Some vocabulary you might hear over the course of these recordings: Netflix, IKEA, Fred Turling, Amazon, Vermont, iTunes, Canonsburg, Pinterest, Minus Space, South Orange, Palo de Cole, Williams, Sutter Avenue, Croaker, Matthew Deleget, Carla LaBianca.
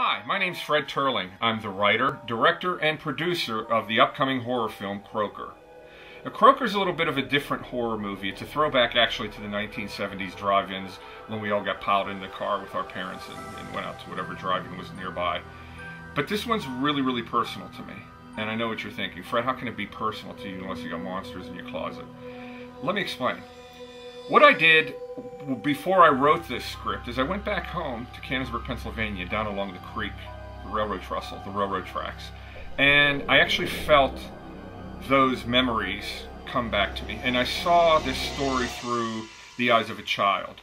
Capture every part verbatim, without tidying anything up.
Hi, my name's Fred Turling. I'm the writer, director, and producer of the upcoming horror film Croaker. Now, Croaker's a little bit of a different horror movie. It's a throwback actually to the nineteen seventies drive-ins when we all got piled in the car with our parents and, and went out to whatever drive-in was nearby. But this one's really, really personal to me. And I know what you're thinking. Fred, how can it be personal to you unless you got monsters in your closet? Let me explain. What I did before I wrote this script is I went back home to Canonsburg, Pennsylvania, down along the creek, the railroad trestle, the railroad tracks, and I actually felt those memories come back to me, and I saw this story through the eyes of a child.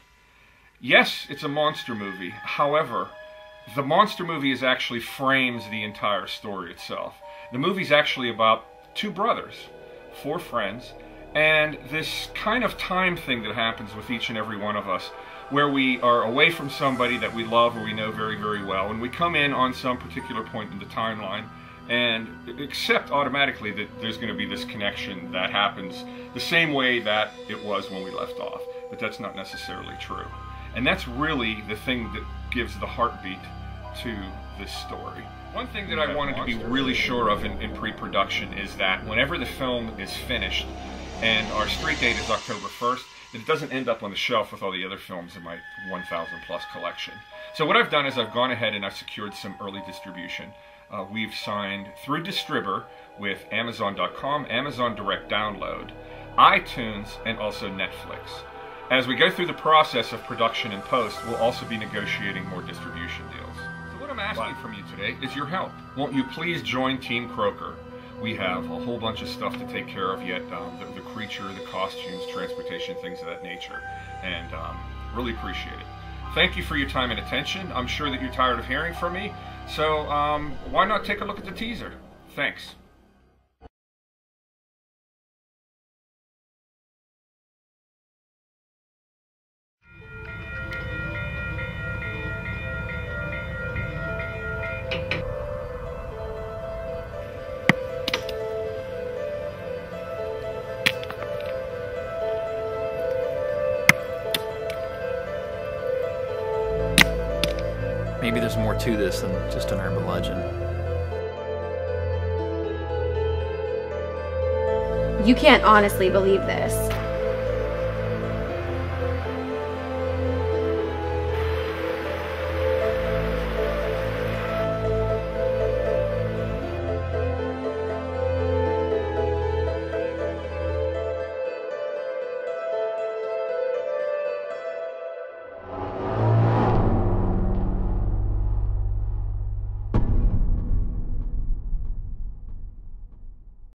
Yes, it's a monster movie. However, the monster movie is actually frames the entire story itself. The movie's actually about two brothers, four friends, and this kind of time thing that happens with each and every one of us, where we are away from somebody that we love or we know very, very well, and we come in on some particular point in the timeline and accept automatically that there's going to be this connection that happens the same way that it was when we left off. But that's not necessarily true. And that's really the thing that gives the heartbeat to this story. One thing that I wanted to be really sure of in, in pre-production is that whenever the film is finished, and our street date is October first, and it doesn't end up on the shelf with all the other films in my one thousand plus collection. So what I've done is I've gone ahead and I've secured some early distribution. Uh, we've signed through Distributor with Amazon dot com, Amazon Direct Download, iTunes, and also Netflix. As we go through the process of production and post, we'll also be negotiating more distribution deals. So what I'm asking from you today is your help. Won't you please join Team Croaker? We have a whole bunch of stuff to take care of yet, um, the, the creature, the costumes, transportation, things of that nature, and um, really appreciate it. Thank you for your time and attention. I'm sure that you're tired of hearing from me, so um, why not take a look at the teaser? Thanks. Maybe there's more to this than just an urban legend. You can't honestly believe this.